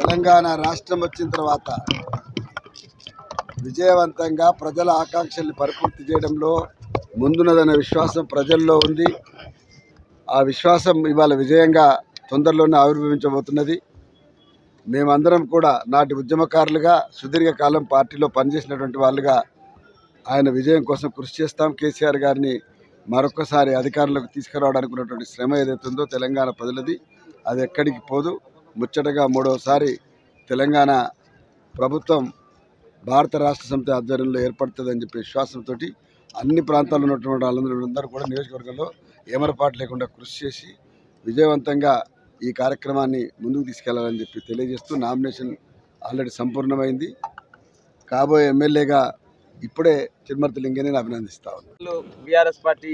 తెలంగాణ రాష్ట్రం వచ్చిన తర్వాత విజయవంతంగా ప్రజల ఆకాంక్షల్ని పరిపూర్తి చేయడంలో ముందున్నదన్న విశ్వాసం ప్రజల్లో ఉంది. ఆ విశ్వాసం ఇవాళ విజయంగా తొందరలోనే ఆవిర్భవించబోతున్నది. మేమందరం కూడా నాటి ఉద్యమకారులుగా సుదీర్ఘకాలం పార్టీలో పనిచేసినటువంటి వాళ్ళుగా ఆయన విజయం కోసం కృషి చేస్తాం. కేసీఆర్ గారిని మరొకసారి అధికారంలోకి తీసుకురావడానికి ఉన్నటువంటి శ్రమ ఏదైతుందో తెలంగాణ ప్రజలది, అది ఎక్కడికి పోదు. ముచ్చటగా మూడవసారి తెలంగాణ ప్రభుత్వం భారత రాష్ట్ర సమితి ఆధ్వర్యంలో ఏర్పడుతుందని చెప్పి విశ్వాసంతో అన్ని ప్రాంతాల్లో ఉన్నటువంటి వాళ్ళందరూ కూడా నియోజకవర్గంలో ఏమరపాటు లేకుండా కృషి చేసి విజయవంతంగా ఈ కార్యక్రమాన్ని ముందుకు తీసుకెళ్లాలని చెప్పి తెలియజేస్తూ, నామినేషన్ ఆల్రెడీ సంపూర్ణమైంది. కాబోయే ఎమ్మెల్యేగా ఇప్పుడే చిరుమర్తి లింగయ్య నేను అభినందిస్తా ఉన్నాను. బీఆర్ఎస్ పార్టీ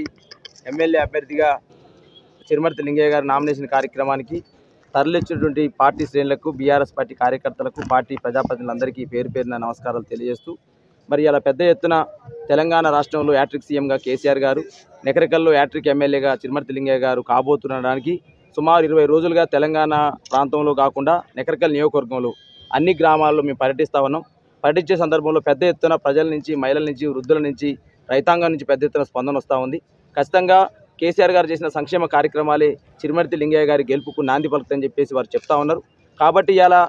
ఎమ్మెల్యే అభ్యర్థిగా చిరుమర్తి లింగయ్య గారు నామినేషన్ కార్యక్రమానికి తరలిచ్చినటువంటి పార్టీ శ్రేణులకు, బీఆర్ఎస్ పార్టీ కార్యకర్తలకు, పార్టీ ప్రజాప్రతినిధులందరికీ పేరు పేరున నమస్కారాలు తెలియజేస్తూ, మరి ఇలా పెద్ద ఎత్తున తెలంగాణ రాష్ట్రంలో యాట్రిక్ సీఎంగా కేసీఆర్ గారు, నెకరికల్లో యాట్రిక్ ఎమ్మెల్యేగా చిరుమర్తి లింగయ్య గారు కాబోతుండడానికి సుమారు 20 రోజులుగా తెలంగాణ ప్రాంతంలో కాకుండా నెకరికల్ నియోజకవర్గంలో అన్ని గ్రామాల్లో మేము పర్యటిస్తూ ఉన్నాం. పర్యటించే సందర్భంలో పెద్ద ఎత్తున ప్రజల నుంచి, మహిళల నుంచి, వృద్ధుల నుంచి, రైతాంగం నుంచి పెద్ద ఎత్తున స్పందన వస్తూ ఉంది. ఖచ్చితంగా కేసీఆర్ గారు చేసిన సంక్షేమ కార్యక్రమాలే చిరుమర్తి లింగయ్య గారి గెలుపుకు నాంది పలుకుతుందని చెప్పేసి వారు చెప్తా ఉన్నారు. కాబట్టి ఇలా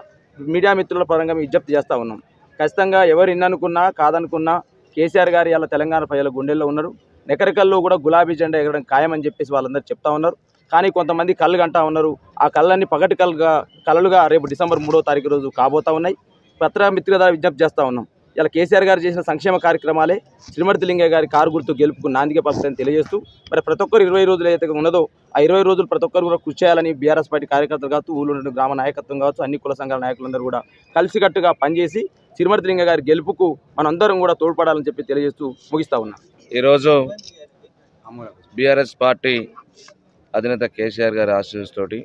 మీడియా మిత్రుల పరంగా మేము విజ్ఞప్తి చేస్తూ ఉన్నాం. ఖచ్చితంగా ఎవరు ఇన్ననుకున్నా కాదనుకున్నా కేసీఆర్ గారు ఇలా తెలంగాణ ప్రజల గుండెల్లో ఉన్నారు. నెకరికల్లో కూడా గులాబీ జెండా ఎగరడం ఖాయమని చెప్పేసి వాళ్ళందరూ చెప్తా ఉన్నారు. కానీ కొంతమంది కళ్ళు అంటా ఉన్నారు. ఆ కళ్ళన్నీ పగటి కళలుగా రేపు డిసెంబర్ 3వ తారీఖు రోజు కాబోతా ఉన్నాయి. పత్రమిత్రుల ద్వారా విజ్ఞప్తి చేస్తూ ఉన్నాం. ఇలా కేసీఆర్ గారు చేసిన సంక్షేమ కార్యక్రమాలే చిరుమర్తి లింగయ్య గారి కారు గుర్తు గెలుపుకు నాందిగా పలుకుతాయని తెలియజేస్తూ, మరి ప్రతి ఒక్కరు 20 రోజులు ఏదైతే ఉన్నదో ఆ 20 రోజులు ప్రతి ఒక్కరు కూడా కృషి చేయాలని బీఆర్ఎస్ పార్టీ కార్యకర్తలు కావచ్చు, ఊళ్ళో గ్రామ నాయకత్వం కావచ్చు, అన్ని కుల సంఘాల నాయకులందరూ కూడా కలిసికట్టుగా పనిచేసి చిరుమర్తి లింగయ్య గారి గెలుపుకు మనందరం కూడా తోడ్పడాలని చెప్పి తెలియజేస్తూ ముగిస్తూ ఉన్నాం. ఈరోజు బీఆర్ఎస్ పార్టీ అధినేత కేసీఆర్ గారి ఆశీస్సులతోటి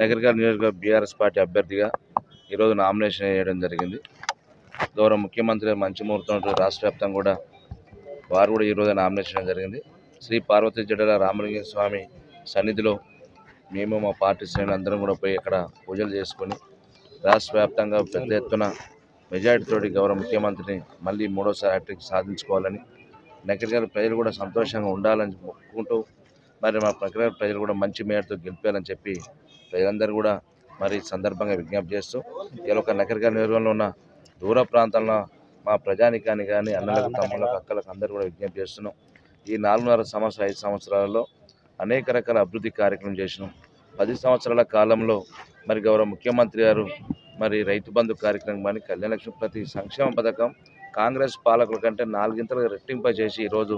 నగరికల్ నియోజకవర్గ బీఆర్ఎస్ పార్టీ అభ్యర్థిగా ఈరోజు నామినేషన్ వేయడం జరిగింది. గౌరవ ముఖ్యమంత్రి మంచి ముహూర్తంతో రాష్ట్ర వ్యాప్తంగా కూడా వారు కూడా ఈరోజు నామినేషన్ జరిగింది. శ్రీ పార్వతీ జడల రామలింగ స్వామి సన్నిధిలో మేము మా పార్టీ శ్రేణులు అందరం కూడా పోయి అక్కడ పూజలు చేసుకొని రాష్ట్ర వ్యాప్తంగా పెద్ద ఎత్తున మెజార్టీతోటి గౌరవ ముఖ్యమంత్రిని మళ్ళీ మూడోసారి హ్యాట్రిక్ సాధించుకోవాలని, నగరికల్ ప్రజలు కూడా సంతోషంగా ఉండాలని మొక్కుకుంటూ, మరి మా ప్రక్రియ ప్రజలు కూడా మంచి మేరతో గెలిపాలని చెప్పి ప్రజలందరూ కూడా మరి సందర్భంగా విజ్ఞప్తి చేస్తూ, ఇలా ఒక నగరికల్ నియోజకవర్గంలో ఉన్న దూర ప్రాంతాల్లో మా ప్రజానికాన్ని కానీ అన్నలకు, తమ్ముళ్ళకు, అక్కలకు అందరూ కూడా విజ్ఞప్తి చేస్తున్నాం. ఈ 4.5 సంవత్సరాలలో అనేక రకాల అభివృద్ధి కార్యక్రమం చేసినాం. 10 సంవత్సరాల కాలంలో మరి గౌరవ ముఖ్యమంత్రి గారు మరి రైతు బంధు కార్యక్రమం కానీ, కళ్యాణ లక్ష్మి, ప్రతి సంక్షేమ పథకం కాంగ్రెస్ పాలకుల కంటే 4 గింతలుగా రెట్టింపై చేసి ఈరోజు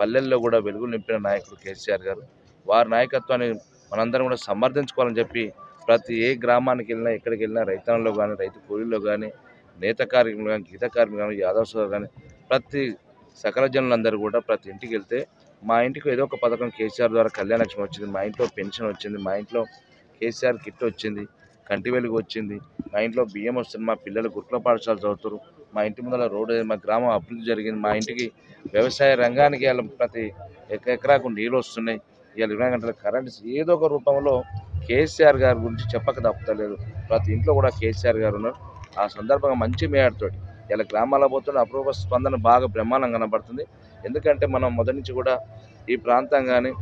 పల్లెల్లో కూడా వెలుగులు నింపిన నాయకుడు కేసీఆర్ గారు. వారి నాయకత్వాన్ని మనందరం కూడా సమర్థించుకోవాలని చెప్పి ప్రతి ఏ గ్రామానికి వెళ్ళినా, ఎక్కడికి వెళ్ళినా రైతన్లో కానీ, రైతు కూలీలో కానీ, నేత కార్మికులు కానీ, గీత కార్మికులు కానీ, యాదవ్ సోదరు కానీ, ప్రతి సకల జనులందరూ కూడా ప్రతి ఇంటికి వెళ్తే మా ఇంటికి ఏదో ఒక పథకం కేసీఆర్ ద్వారా కళ్యాణ లక్ష్మి వచ్చింది, మా ఇంట్లో పెన్షన్ వచ్చింది, మా ఇంట్లో కేసీఆర్ కిట్ వచ్చింది, కంటి వెలుగు వచ్చింది, మా ఇంట్లో బియ్యం వస్తుంది, మా పిల్లలు గురుకుల పాఠశాల చదువుతారు, మా ఇంటి ముందర రోడ్డు, మా గ్రామం అభివృద్ధి జరిగింది, మా ఇంటికి వ్యవసాయ రంగానికి ఇలా ప్రతి ఎకరాకు నీళ్ళు వస్తున్నాయి, ఇలా 20 గంటల కరెంట్, ఏదో ఒక రూపంలో కేసీఆర్ గారి గురించి చెప్పక తప్పలేదు. ప్రతి ఇంట్లో కూడా కేసీఆర్ గారు ఉన్నారు. ఆ సందర్భంగా మంచి మేయర్తో ఇలా గ్రామాల్లో పోతున్న అపూర్వ స్పందన బాగా బ్రహ్మాండంగా కనబడుతుంది. ఎందుకంటే మనం మొదటి నుంచి కూడా ఈ ప్రాంతం కానీ,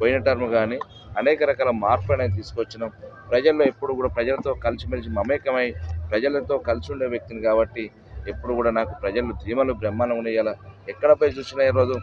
పోయిన టర్మ్ కానీ అనేక రకాల మార్పులు అనేది తీసుకొచ్చినాం. ప్రజల్లో ఎప్పుడు కూడా ప్రజలతో కలిసిమెలిసి మమేకమై ప్రజలతో కలిసి ఉండే వ్యక్తిని కాబట్టి ఎప్పుడు కూడా నాకు ప్రజలు ధీమలు బ్రహ్మాండం ఉండే. ఇలా ఎక్కడ పోయి చూసినా ఈరోజు